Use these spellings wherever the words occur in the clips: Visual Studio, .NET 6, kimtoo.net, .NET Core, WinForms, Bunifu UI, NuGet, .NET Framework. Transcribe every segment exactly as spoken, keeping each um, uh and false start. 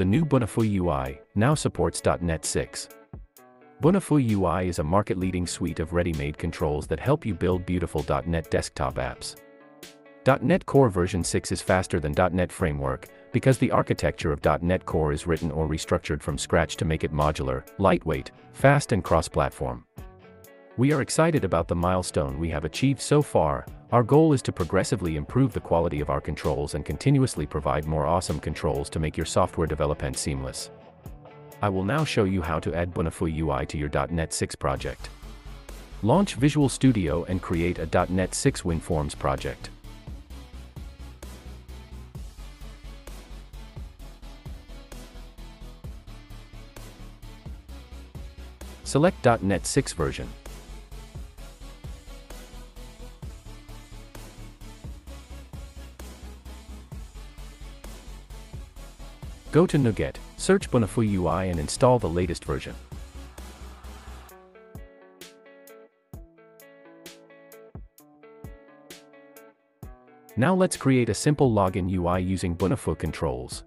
the new Bunifu U I now supports dot net six. Bunifu U I is a market-leading suite of ready-made controls that help you build beautiful dot net desktop apps. dot net Core version six is faster than dot net Framework, because the architecture of dot net Core is written or restructured from scratch to make it modular, lightweight, fast and cross-platform. We are excited about the milestone we have achieved so far. Our goal is to progressively improve the quality of our controls and continuously provide more awesome controls to make your software development seamless. I will now show you how to add Bunifu U I to your dot net six project. Launch Visual Studio and create a dot net six WinForms project. Select dot net six version. Go to NuGet, search Bunifu U I and install the latest version. Now let's create a simple login U I using Bunifu controls.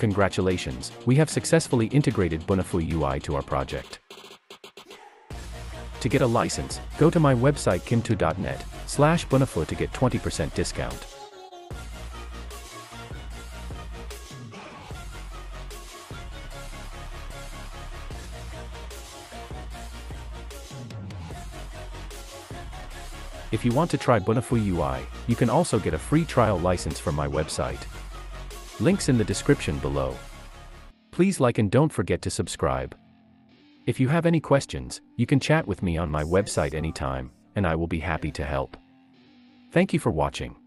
Congratulations, we have successfully integrated Bunifu U I to our project. To get a license, go to my website kimtoo.net slash Bunifu to get twenty percent discount. If you want to try Bunifu U I, you can also get a free trial license from my website. Links in the description below. Please like and don't forget to subscribe. If you have any questions, you can chat with me on my website anytime, and I will be happy to help. Thank you for watching.